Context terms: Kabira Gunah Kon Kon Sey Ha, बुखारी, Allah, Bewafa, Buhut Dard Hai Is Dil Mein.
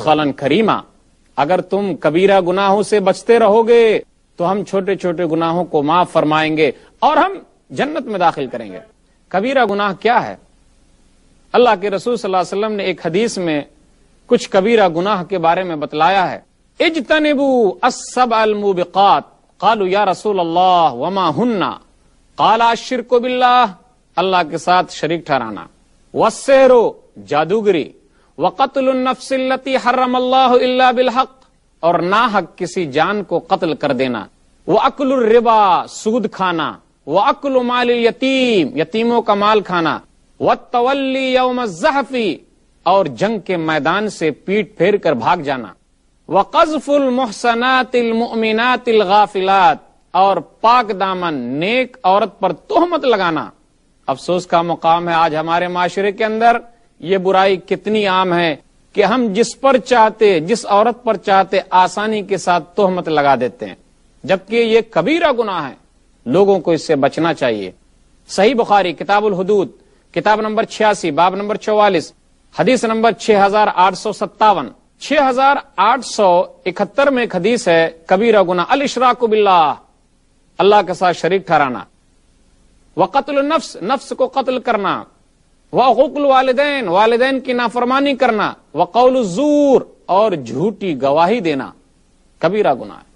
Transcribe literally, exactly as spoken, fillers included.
मुदखलन करीमा, अगर तुम कबीरा गुनाहों से बचते रहोगे तो हम छोटे छोटे गुनाहों को माफ फरमाएंगे और हम जन्नत में दाखिल करेंगे। कबीरा गुनाह क्या है? अल्लाह के रसूल सल्लल्लाहु अलैहि वसल्लम ने एक हदीस में कुछ कबीरा गुनाह के बारे में बतलाया है। इज्तनिबू अस्सबअल मुबिकात कालू या रसूल अल्लाह वमा हुन्ना काला अश्शिर्कु बिल्लाह, अल्लाह के साथ शरीक ठहराना, वस्सेहरो जादूगरी, वक़त्लुन नफ्सिल्लती हर्रमल्लाहु इल्ला बिलहक और नाहक किसी जान को कत्ल कर देना, व अक्लुर रिबा सूद खाना, व अक्लु मालिल यतीम यतीमों का माल खाना, व तवल्ली यौम ज़हफी और जंग के मैदान से पीठ फेर कर भाग जाना, व क़ज़्फ़ुल मुहसनातिल मुमिनातिल गाफिलात और पाक दामन नेक औरत पर तोहमत लगाना। अफसोस का मुकाम है आज हमारे माशरे के अंदर ये बुराई कितनी आम है कि हम जिस पर चाहते, जिस औरत पर चाहते आसानी के साथ तोहमत लगा देते हैं, जबकि ये कबीरा गुनाह है। लोगों को इससे बचना चाहिए। सही बुखारी किताबुल हुदूद किताब नंबर छियासी बाब नंबर चौवालीस हदीस नंबर छह हजार आठ सौ सत्तावन, छह हजार आठ सौ इकहत्तर में एक हदीस है कबीरा गुनाह अल इशराक बिल्लाह, अल्लाह के साथ शरीक ठहराना, व कत्ल नफ्स नफ्स को कत्ल करना, व हुक्ल वालिदैन वालिदैन की नाफरमानी करना, व कौल ज़ूर और झूठी गवाही देना कबीरा गुनाह है।